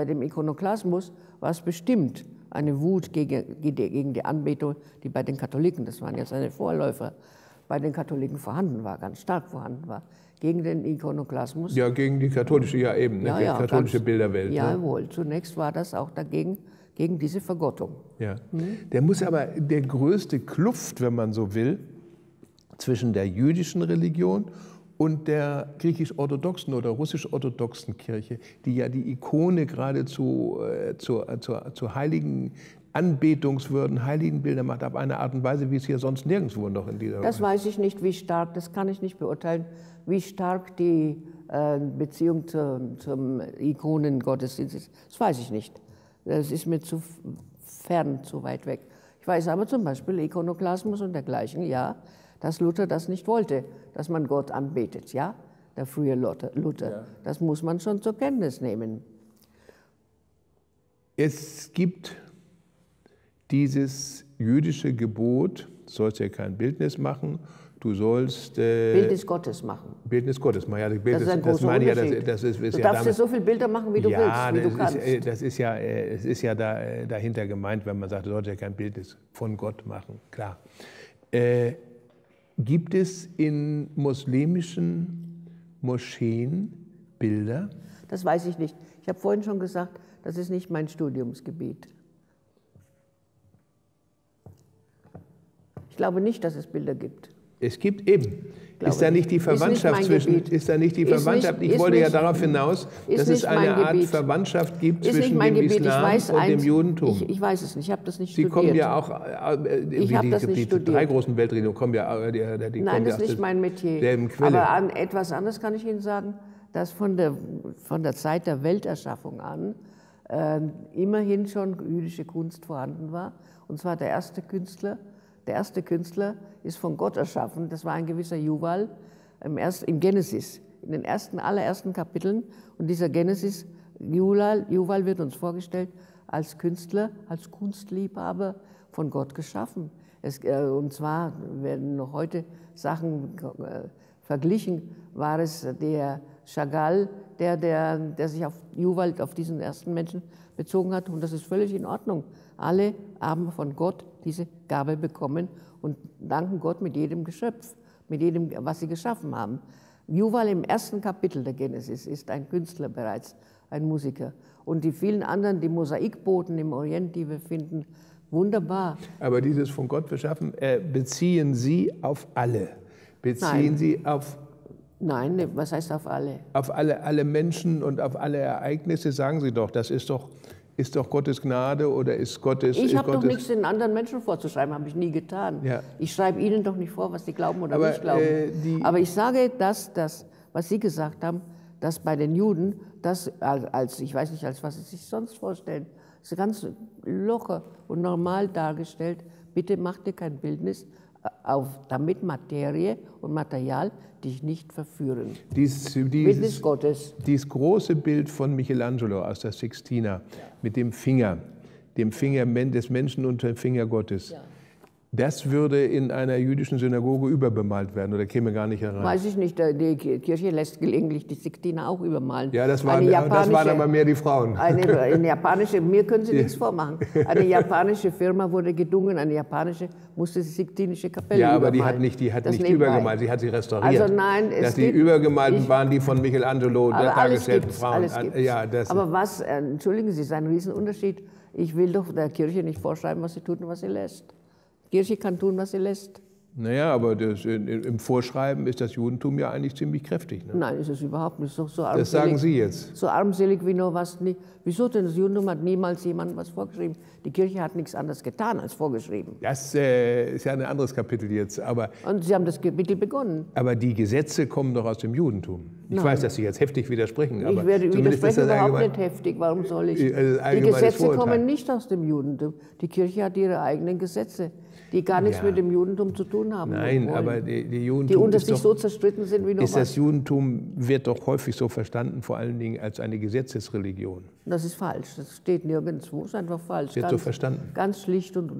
dem Ikonoklasmus war es bestimmt eine Wut gegen die Anbetung, die bei den Katholiken, das waren ja seine Vorläufer, bei den Katholiken vorhanden war, ganz stark vorhanden war, gegen den Ikonoklasmus. Ja, gegen die katholische, ja eben, ne? Ja, die katholische Bilderwelt. Jawohl, ne? Zunächst war das auch dagegen, gegen diese Vergottung. Ja. Hm? Der muss aber, der größte Kluft, wenn man so will, zwischen der jüdischen Religion und der griechisch-orthodoxen oder russisch-orthodoxen Kirche, die ja die Ikone geradezu zu heiligen Anbetungswürden, heiligen Bildern macht, auf eine Art und Weise, wie es hier sonst nirgendwo noch in dieser Welt. Das weiß ich nicht, wie stark, das kann ich nicht beurteilen, wie stark die Beziehung zum Ikonengottesdienst ist. Das weiß ich nicht. Das ist mir zu fern, zu weit weg. Ich weiß aber zum Beispiel Ikonoklasmus und dergleichen, ja, dass Luther das nicht wollte, dass man Gott anbetet, ja? Der frühe Luther. Ja. Das muss man schon zur Kenntnis nehmen. Es gibt dieses jüdische Gebot, du sollst ja kein Bildnis machen, du sollst... Bildnis Gottes machen. Bildnis Gottes machen, ja. Das ist ein großer Unterschied. Du darfst ja so viele Bilder machen, wie du willst, wie du kannst. Es ist ja dahinter gemeint, wenn man sagt, du sollst ja kein Bildnis von Gott machen, klar. Gibt es in muslimischen Moscheen Bilder? Das weiß ich nicht. Ich habe vorhin schon gesagt, das ist nicht mein Studiumsgebiet. Ich glaube nicht, dass es Bilder gibt. Es gibt eben. Ist da nicht die Verwandtschaft zwischen? Ist da nicht die Verwandtschaft? Ich wollte ja darauf hinaus, dass es eine Art Verwandtschaft gibt zwischen dem Islam und dem Judentum. Ich weiß es nicht, ich habe das nicht studiert. Sie kommen ja auch, die drei großen Weltreligionen kommen ja aus demselben Metier. Aber an etwas anderes kann ich Ihnen sagen, dass von der Zeit der Welterschaffung an immerhin schon jüdische Kunst vorhanden war. Und zwar der erste Künstler ist von Gott erschaffen, das war ein gewisser Jubal im Genesis, in den allerersten Kapiteln. Und dieser Genesis, Jubal wird uns vorgestellt als Künstler, als Kunstliebhaber, von Gott geschaffen. Und zwar werden noch heute Sachen verglichen, war es der Chagall, der sich auf Jubal, auf diesen ersten Menschen bezogen hat. Und das ist völlig in Ordnung. Alle haben von Gott diese Gabe bekommen und danken Gott mit jedem Geschöpf, mit jedem, was sie geschaffen haben. Jubal im ersten Kapitel der Genesis ist ein Künstler bereits, ein Musiker. Und die vielen anderen, die Mosaikboten im Orient, die wir finden, wunderbar. Aber dieses von Gott beschaffen, beziehen Sie auf alle? Beziehen Sie auf... Nein, was heißt auf alle? Auf alle Menschen und auf alle Ereignisse, sagen Sie doch, das ist doch... Ist doch Gottes Gnade oder ist Gottes... Ich habe doch nichts den anderen Menschen vorzuschreiben, habe ich nie getan. Ja. Ich schreibe ihnen doch nicht vor, was sie glauben oder nicht glauben. Aber ich sage, dass das, was Sie gesagt haben, dass bei den Juden das als, ich weiß nicht, als was sie sich sonst vorstellen, ist ganz locker und normal dargestellt. Bitte mach dir kein Bildnis, damit Materie und Material dich nicht verführen. Bildnis Gottes. Dieses große Bild von Michelangelo aus der Sixtina, ja, mit dem Finger des Menschen und dem Finger Gottes. Ja. Das würde in einer jüdischen Synagoge überbemalt werden oder käme gar nicht herein. Weiß ich nicht, die Kirche lässt gelegentlich die Sixtina auch übermalen. Ja, das waren aber mehr die Frauen. Eine japanische, mir können Sie nichts vormachen, eine japanische Firma wurde gedungen, eine japanische musste die Sixtinische Kapelle übermalen. Ja, aber die hat nicht übergemalt, sie hat sie restauriert. Also nein, es dass die gibt, übergemalten ich, waren die von Michelangelo, der dargestellten Frauen. Ja, das aber was, entschuldigen Sie, ist ein Riesenunterschied. Ich will doch der Kirche nicht vorschreiben, was sie tut und was sie lässt. Die Kirche kann tun, was sie lässt. Naja, aber das, im Vorschreiben ist das Judentum ja eigentlich ziemlich kräftig. Ne? Nein, ist es überhaupt nicht. So armselig, das sagen Sie jetzt. So armselig wie nur was nicht. Wieso denn? Das Judentum hat niemals jemandem was vorgeschrieben. Die Kirche hat nichts anderes getan als vorgeschrieben. Das ist ja ein anderes Kapitel jetzt. Aber und Sie haben das Kapitel begonnen. Aber die Gesetze kommen doch aus dem Judentum. Ich weiß, dass Sie jetzt heftig widersprechen. Aber ich widerspreche überhaupt nicht heftig. Warum soll ich? Die Gesetze kommen nicht aus dem Judentum. Die Kirche hat ihre eigenen Gesetze, die gar nichts mit dem Judentum zu tun haben. Nein, aber die Judentum, die unter sich so zerstritten sind wie noch was. Das Judentum wird doch häufig so verstanden, vor allen Dingen als eine Gesetzesreligion. Das ist falsch. Das steht nirgendwo. Ist einfach falsch. Wird so verstanden. Ganz schlicht und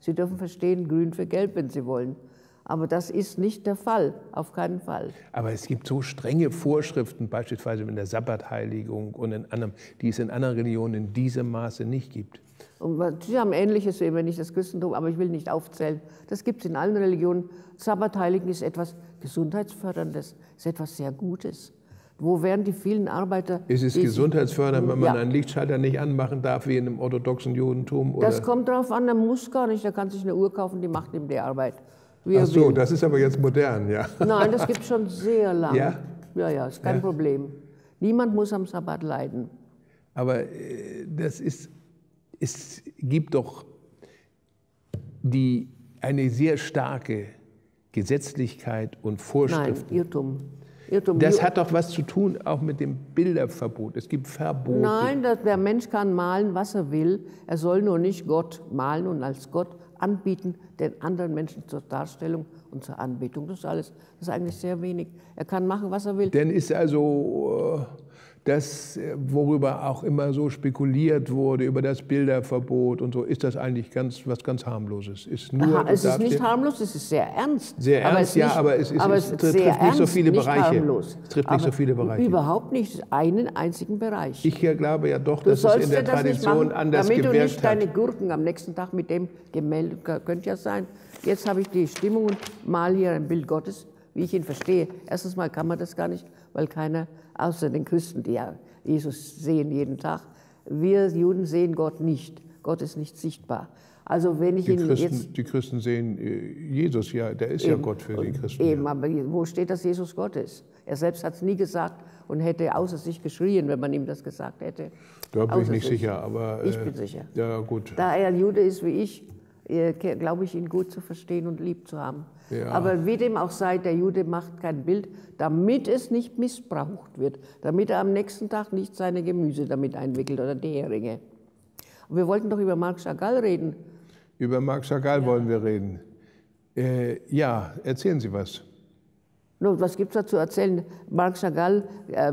Sie dürfen verstehen, grün für gelb, wenn Sie wollen. Aber das ist nicht der Fall, auf keinen Fall. Aber es gibt so strenge Vorschriften, beispielsweise in der Sabbatheiligung und in anderem, die es in anderen Religionen in diesem Maße nicht gibt. Und Sie haben Ähnliches, eben nicht das Christentum, aber ich will nicht aufzählen. Das gibt es in allen Religionen. Sabbatheiligen ist etwas Gesundheitsförderndes, ist etwas sehr Gutes. Wo wären die vielen Arbeiter? Ist es gesundheitsfördernd, wenn man einen Lichtschalter nicht anmachen darf, wie in einem orthodoxen Judentum? Oder? Das kommt darauf an, der muss gar nicht, der kann sich eine Uhr kaufen, die macht ihm die Arbeit. Ach so, das ist aber jetzt modern, ja. Nein, das gibt es schon sehr lange. Ja? Ja, ja, ist kein Problem. Niemand muss am Sabbat leiden. Aber das ist, es gibt doch eine sehr starke Gesetzlichkeit und Vorschriften. Nein, Irrtum. Irrtum. Das hat doch was zu tun, auch mit dem Bilderverbot. Es gibt Verbote. Nein, der Mensch kann malen, was er will. Er soll nur nicht Gott malen und als Gott anbieten, den anderen Menschen zur Darstellung und zur Anbetung. Das ist alles, das ist eigentlich sehr wenig. Er kann machen, was er will. Denn ist also das, worüber auch immer so spekuliert wurde, über das Bilderverbot und so, ist das eigentlich was ganz Harmloses? Ist nur, es ist nicht harmlos, es ist sehr ernst. Sehr ernst, ja, aber es trifft nicht so viele Bereiche. Es trifft nicht so viele Bereiche. Überhaupt nicht, einen einzigen Bereich. Ich glaube ja doch, dass es in der Tradition anders gewirkt hat. Damit du nicht deine Gurken am nächsten Tag mit dem gemeldet, könnte ja sein, jetzt habe ich die Stimmung und mal hier ein Bild Gottes, wie ich ihn verstehe. Erstens mal kann man das gar nicht, weil keiner, außer den Christen, die ja Jesus sehen jeden Tag. Wir Juden sehen Gott nicht. Gott ist nicht sichtbar. Also wenn ich ihn jetzt, die Christen sehen Jesus, ja, der ist eben, ja Gott für die Christen. Eben, ja. Aber wo steht, dass Jesus Gott ist? Er selbst hat es nie gesagt und hätte außer sich geschrien, wenn man ihm das gesagt hätte. Da bin ich nicht sicher, aber ich bin sicher. Ja, gut. Da er Jude ist wie ich, glaube ich, ihn gut zu verstehen und lieb zu haben. Ja. Aber wie dem auch sei, der Jude macht kein Bild, damit es nicht missbraucht wird, damit er am nächsten Tag nicht seine Gemüse damit einwickelt oder die Heringe. Und wir wollten doch über Marc Chagall reden. Über Marc Chagall wollen wir reden. Ja, erzählen Sie was. Nun, was gibt es da zu erzählen? Marc Chagall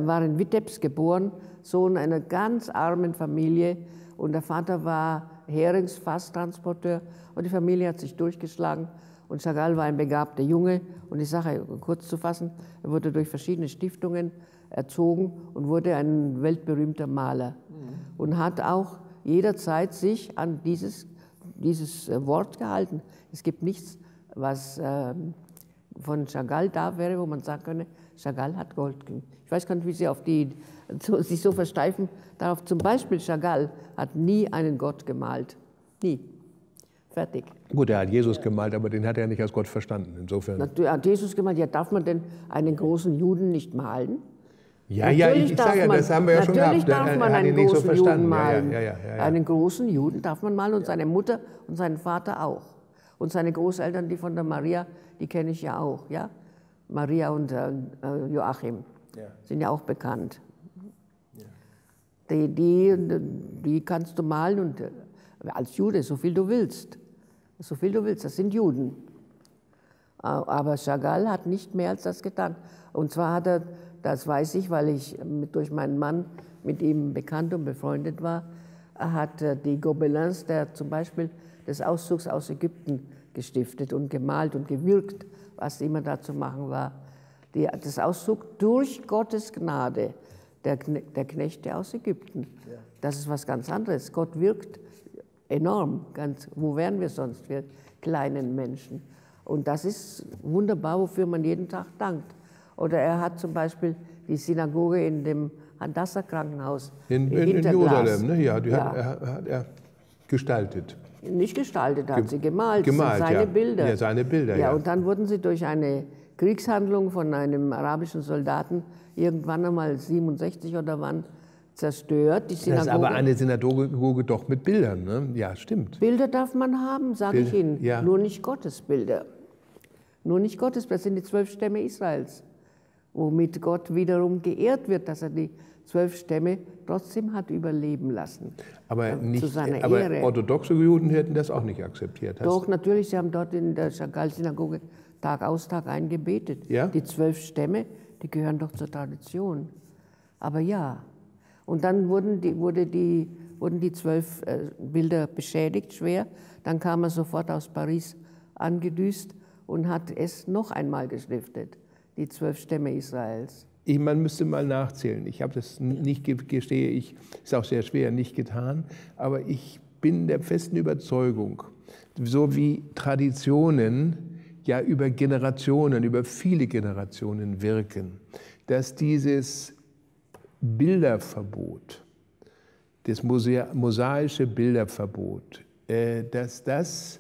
war in Witebsk geboren, Sohn einer ganz armen Familie. Und der Vater war Heringsfasstransporteur und die Familie hat sich durchgeschlagen. Und Chagall war ein begabter Junge und die Sache kurz zu fassen, er wurde durch verschiedene Stiftungen erzogen und wurde ein weltberühmter Maler. Und hat auch jederzeit sich an dieses Wort gehalten. Es gibt nichts, was von Chagall da wäre, wo man sagen könnte, Chagall hat Gold. Ich weiß gar nicht, wie Sie auf sich so versteifen darauf. Zum Beispiel Chagall hat nie einen Gott gemalt. Nie. Fertig. Gut, er hat Jesus gemalt, aber den hat er nicht als Gott verstanden. Insofern. Er hat Jesus gemalt. Ja, darf man denn einen großen Juden nicht malen? Ja, natürlich, ich sage ja, das haben wir ja schon gehabt. Natürlich darf man einen großen Juden malen. Ja. Einen großen Juden darf man malen und seine Mutter und seinen Vater auch. Und seine Großeltern, die von der Maria, die kenne ich ja auch. Ja? Maria und Joachim. ja. Sind ja auch bekannt. Ja. Die kannst du malen und als Jude so viel du willst. So viel du willst, das sind Juden. Aber Chagall hat nicht mehr als das getan. Und zwar hat er, das weiß ich, weil ich durch meinen Mann mit ihm bekannt und befreundet war, hat die Gobelins, der zum Beispiel des Auszugs aus Ägypten gestiftet und gemalt und gewirkt, was immer da zu machen war. Das Auszug durch Gottes Gnade, der Knechte aus Ägypten. Ja. Das ist was ganz anderes. Gott wirkt enorm. Ganz, wo wären wir sonst, wir kleinen Menschen? Und das ist wunderbar, wofür man jeden Tag dankt. Oder er hat zum Beispiel die Synagoge in dem Hadassah-Krankenhaus in Jerusalem, ne? Ja, die ja. Hat er gestaltet. Nicht gestaltet, hat sie gemalt. Gemalt, seine ja. Bilder. Ja, seine Bilder, ja, ja. Und dann wurden sie durch eine Kriegshandlung von einem arabischen Soldaten irgendwann einmal 67 oder wann zerstört. Die Synagoge. Das ist aber eine Synagoge doch mit Bildern, ne? Ja, stimmt. Bilder darf man haben, sage ich Ihnen. Ja. Nur nicht Gottes Bilder. Nur nicht Gottes Bilder. Das sind die 12 Stämme Israels, womit Gott wiederum geehrt wird, dass er die 12 Stämme trotzdem hat überleben lassen. Aber, nicht, zu seiner aber Ehre. Orthodoxe Juden hätten das auch nicht akzeptiert. Doch, natürlich, sie haben dort in der Chagall-Synagoge Tag aus, Tag ein gebetet. Ja? Die 12 Stämme, die gehören doch zur Tradition. Aber ja, und dann wurden die 12 Bilder beschädigt, schwer. Dann kam er sofort aus Paris angedüst und hat es noch einmal geschriftet, die 12 Stämme Israels. Man müsste mal nachzählen. Ich habe das nicht, gestehe ich, ist auch sehr schwer, nicht getan. Aber ich bin der festen Überzeugung, so wie Traditionen ja über Generationen, über viele Generationen wirken, dass dieses Bilderverbot, das mosaische Bilderverbot, dass das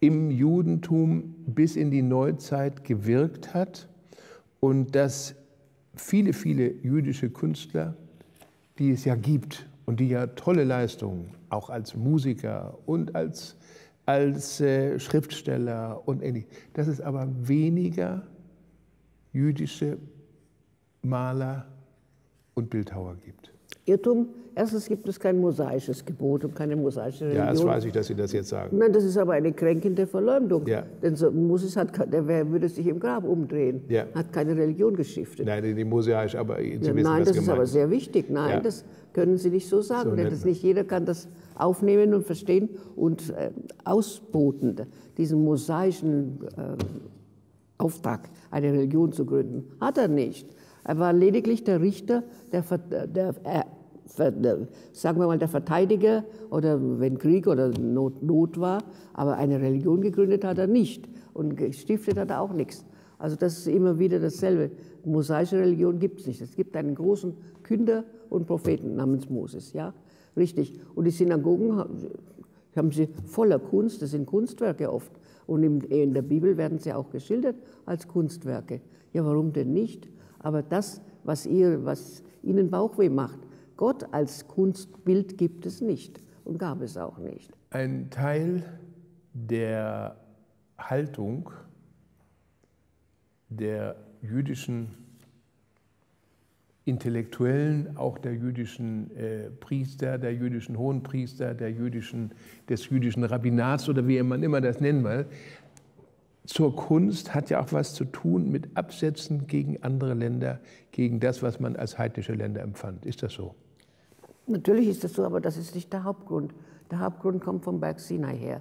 im Judentum bis in die Neuzeit gewirkt hat. Und dass viele, viele jüdische Künstler, die es ja gibt und die ja tolle Leistungen, auch als Musiker und als Schriftsteller und ähnliches, dass es aber weniger jüdische Maler und Bildhauer gibt. Irrtum. Erstens gibt es kein mosaisches Gebot und keine mosaische Religion. Ja, das weiß ich, dass Sie das jetzt sagen. Nein, das ist aber eine kränkende Verleumdung. Ja. Denn so Moses würde sich im Grab umdrehen, ja. Hat keine Religion gestiftet. Nein, die mosaisch, aber Sie wissen, nein, das ist aber sehr wichtig. Nein, ja. Das können Sie nicht so sagen, so denn das nicht jeder kann das aufnehmen und verstehen und ausboten, diesen mosaischen Auftrag, eine Religion zu gründen. Hat er nicht. Er war lediglich der Richter, sagen wir mal, der Verteidiger oder wenn Krieg oder Not war, aber eine Religion gegründet hat er nicht und gestiftet hat er auch nichts. Also das ist immer wieder dasselbe. Mosaische Religion gibt es nicht. Es gibt einen großen Künder und Propheten namens Moses, ja, richtig. Und die Synagogen haben sie voller Kunst, das sind Kunstwerke oft. Und in der Bibel werden sie auch geschildert als Kunstwerke. Ja, warum denn nicht? Aber das, was Ihnen Bauchweh macht, Gott als Kunstbild gibt es nicht und gab es auch nicht. Ein Teil der Haltung der jüdischen Intellektuellen, auch der jüdischen Priester, der jüdischen Hohenpriester, des jüdischen Rabbinats oder wie man immer das nennen will, zur Kunst hat ja auch was zu tun mit Absätzen gegen andere Länder, gegen das, was man als heidnische Länder empfand. Ist das so? Natürlich ist das so, aber das ist nicht der Hauptgrund. Der Hauptgrund kommt vom Berg Sinai her.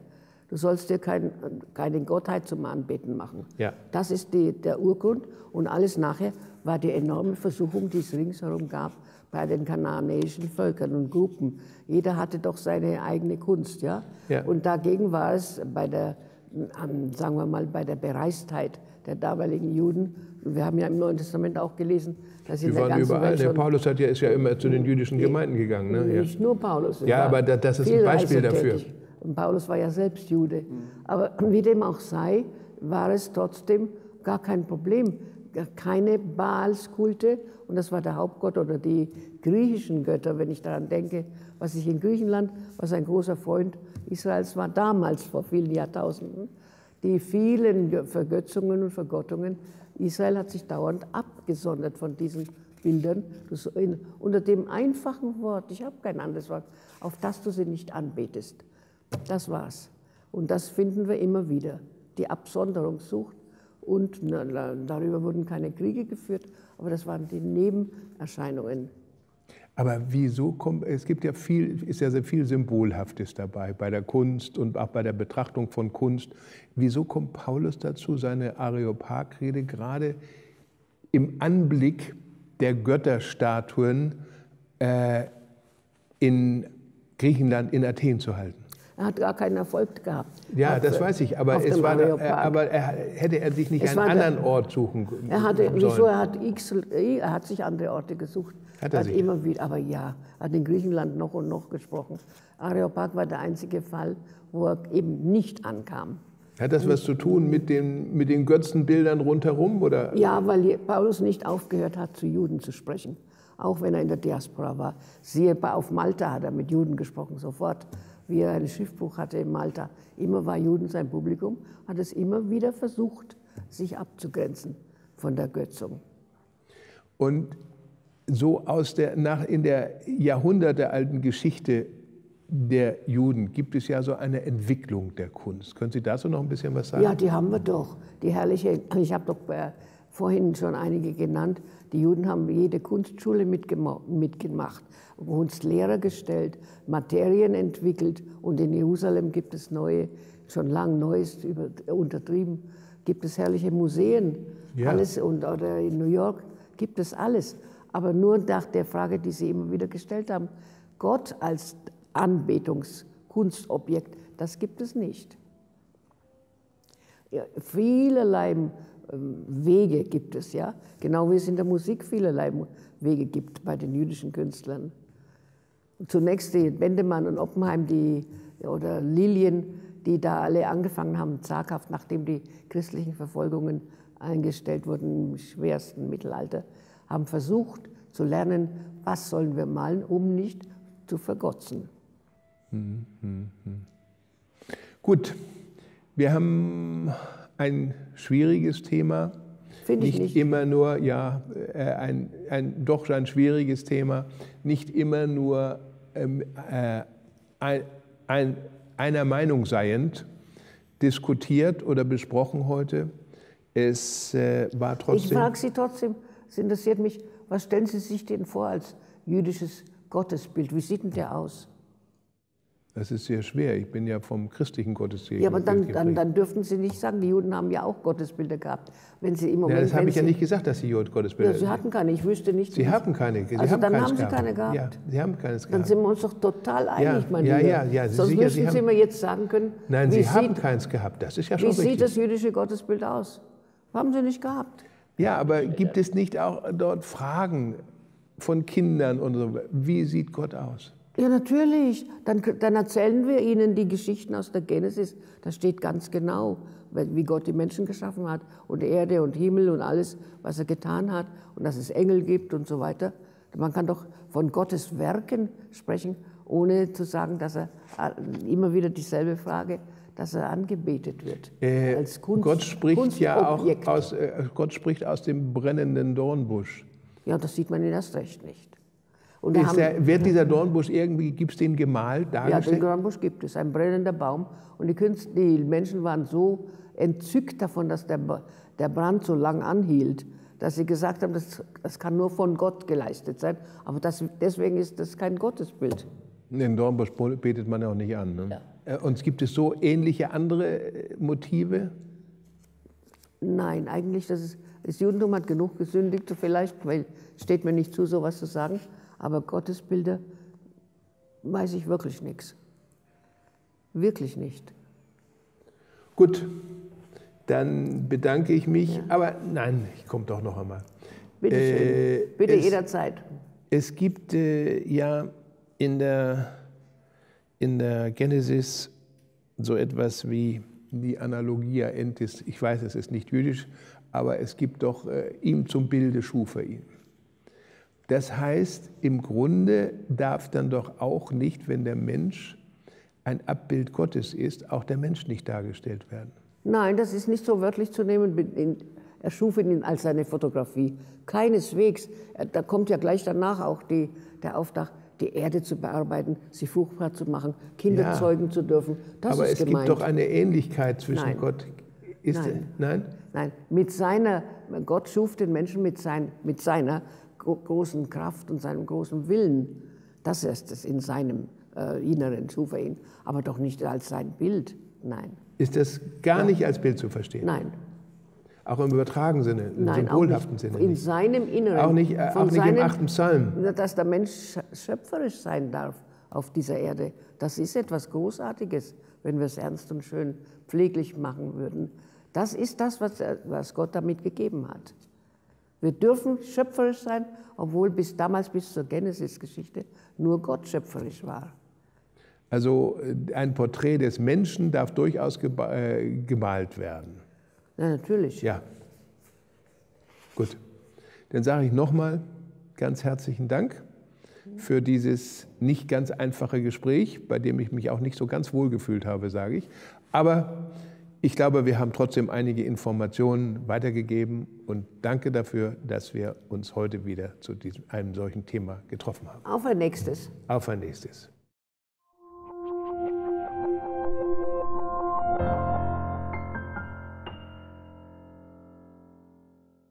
Du sollst dir keine Gottheit zum Anbeten machen. Ja. Das ist der Urgrund und alles nachher war die enorme Versuchung, die es ringsherum gab bei den kanaanäischen Völkern und Gruppen. Jeder hatte doch seine eigene Kunst. Ja? Ja. Und dagegen war es sagen wir mal, bei der Bereistheit der damaligen Juden. Wir haben ja im Neuen Testament auch gelesen, dass in der ganzen überall. Welt schon der Paulus ist ja immer zu den jüdischen Gemeinden gegangen. Ne? Nicht nur Paulus. Ja, aber das ist ein Beispiel dafür. Und Paulus war ja selbst Jude. Aber wie dem auch sei, war es trotzdem gar kein Problem. Keine Baalskulte, und das war der Hauptgott oder die griechischen Götter, wenn ich daran denke, was ich in Griechenland, was ein großer Freund Israels war, damals vor vielen Jahrtausenden, die vielen Vergötzungen und Vergottungen, Israel hat sich dauernd abgesondert von diesen Bildern, unter dem einfachen Wort, ich habe kein anderes Wort, auf das du sie nicht anbetest. Das war's. Und das finden wir immer wieder, die Absonderungssucht. Und darüber wurden keine Kriege geführt, aber das waren die Nebenerscheinungen. Aber wieso kommt, es gibt ja viel, ist ja sehr viel Symbolhaftes dabei, bei der Kunst und auch bei der Betrachtung von Kunst. Wieso kommt Paulus dazu, seine Areopagrede gerade im Anblick der Götterstatuen in Griechenland, in Athen zu halten? Er hat gar keinen Erfolg gehabt. Ja, das weiß ich, aber, es war, hätte er sich nicht einen anderen Ort suchen können? Er hat sich andere Orte gesucht. Aber ja, hat in Griechenland noch und noch gesprochen. Areopag war der einzige Fall, wo er eben nicht ankam. Hat das was zu tun mit den Götzenbildern rundherum? Oder? Ja, weil Paulus nicht aufgehört hat, zu Juden zu sprechen, auch wenn er in der Diaspora war. Siehe, auf Malta hat er mit Juden gesprochen, sofort. Wie er ein Schiffbruch hatte in Malta. Immer war Juden sein Publikum, hat es immer wieder versucht, sich abzugrenzen von der Götzung. Und so in der jahrhundertealten Geschichte der Juden gibt es ja so eine Entwicklung der Kunst. Können Sie dazu noch ein bisschen was sagen? Ja, die haben wir doch. Die herrliche, ich habe doch vorhin schon einige genannt, die Juden haben jede Kunstschule mitgemacht, Kunstlehrer gestellt, Materien entwickelt und in Jerusalem gibt es gibt es herrliche Museen, ja. Alles, oder in New York gibt es alles. Aber nur nach der Frage, die Sie immer wieder gestellt haben, Gott als Anbetungskunstobjekt, das gibt es nicht. Ja, vielerlei Wege gibt es, ja, genau wie es in der Musik vielerlei Wege gibt bei den jüdischen Künstlern. Zunächst die Bendemann und Oppenheim oder Lilien, die da alle angefangen haben, zaghaft, nachdem die christlichen Verfolgungen eingestellt wurden im schwersten Mittelalter, haben versucht zu lernen, was sollen wir malen, um nicht zu vergotzen. Gut, wir haben ein schwieriges Thema, ein schwieriges Thema, nicht immer nur einer Meinung seiend diskutiert oder besprochen heute. Es war trotzdem. Ich frage Sie trotzdem, es interessiert mich, was stellen Sie sich denn vor als jüdisches Gottesbild? Wie sieht denn der aus? Das ist sehr schwer. Ich bin ja vom christlichen Gottesbild. Ja, aber dann dürften Sie nicht sagen, die Juden haben ja auch Gottesbilder gehabt. Wenn Sie im Moment, das habe ich ja nicht gesagt, dass Sie Gottesbilder haben. Ja, Sie hatten keine. Ich wüsste nicht. Sie hatten keine. Also dann haben Sie keine gehabt. Ja, Sie haben keines gehabt. Dann sind wir uns doch total einig, mein Lieber. Ja. Sonst müssen Sie mir jetzt sagen können, nein, Sie haben keins gehabt. Das ist ja schon richtig. Wie sieht das jüdische Gottesbild aus? Haben Sie nicht gehabt. Ja, aber gibt es nicht auch dort Fragen von Kindern und so? Wie sieht Gott aus? Ja, natürlich. Dann erzählen wir ihnen die Geschichten aus der Genesis. Da steht ganz genau, wie Gott die Menschen geschaffen hat und Erde und Himmel und alles, was er getan hat und dass es Engel gibt und so weiter. Man kann doch von Gottes Werken sprechen, ohne zu sagen, dass er immer wieder dieselbe Frage, dass er angebetet wird als Kunst. Gott spricht ja auch aus dem brennenden Dornbusch. Ja, das sieht man ihnen erst recht nicht. Und wird dieser Dornbusch irgendwie, gibt es den gemalt, dargestellt? Ja, den Dornbusch gibt es, ein brennender Baum. Und die Menschen waren so entzückt davon, dass der Brand so lang anhielt, dass sie gesagt haben, das kann nur von Gott geleistet sein. Aber deswegen ist das kein Gottesbild. Den Dornbusch betet man ja auch nicht an. Ne? Ja. Und gibt es so ähnliche andere Motive? Nein, eigentlich, das Judentum hat genug gesündigt, vielleicht, weil steht mir nicht zu, sowas zu sagen. Aber Gottesbilder weiß ich wirklich nichts. Wirklich nicht. Gut, dann bedanke ich mich. Ja. Aber nein, ich komme doch noch einmal. Bitte schön. Bitte jederzeit. Es gibt ja in der Genesis so etwas wie die Analogia Entis. Ich weiß, es ist nicht jüdisch, aber es gibt doch ihm zum Bilde schuf er ihn. Das heißt, im Grunde darf dann doch auch nicht, wenn der Mensch ein Abbild Gottes ist, auch der Mensch nicht dargestellt werden. Nein, das ist nicht so wörtlich zu nehmen. Er schuf ihn als seine Fotografie. Keineswegs, da kommt ja gleich danach auch der Auftrag, die Erde zu bearbeiten, sie fruchtbar zu machen, Kinder zeugen zu dürfen. Das aber ist es gemeint. Gibt doch eine Ähnlichkeit zwischen Gott. Nein. Mit seiner, Gott schuf den Menschen mit seiner großen Kraft und seinem großen Willen. Das ist es in seinem Inneren, schuf er ihn. Aber doch nicht als sein Bild, nein. Ist das gar nicht als Bild zu verstehen? Nein. Auch im übertragenen Sinne, im symbolhaften Sinne. In seinem Inneren. Auch nicht im 8. Psalm. Dass der Mensch schöpferisch sein darf auf dieser Erde, das ist etwas Großartiges, wenn wir es ernst und schön pfleglich machen würden. Das ist das, was Gott damit gegeben hat. Wir dürfen schöpferisch sein, obwohl bis zur Genesis-Geschichte, nur Gott schöpferisch war. Also ein Porträt des Menschen darf durchaus gemalt werden. Ja, natürlich. Ja. Gut. Dann sage ich nochmal ganz herzlichen Dank für dieses nicht ganz einfache Gespräch, bei dem ich mich auch nicht so ganz wohl gefühlt habe, sage ich. Aber ich glaube, wir haben trotzdem einige Informationen weitergegeben und danke dafür, dass wir uns heute wieder zu einem solchen Thema getroffen haben. Auf ein nächstes. Auf ein nächstes.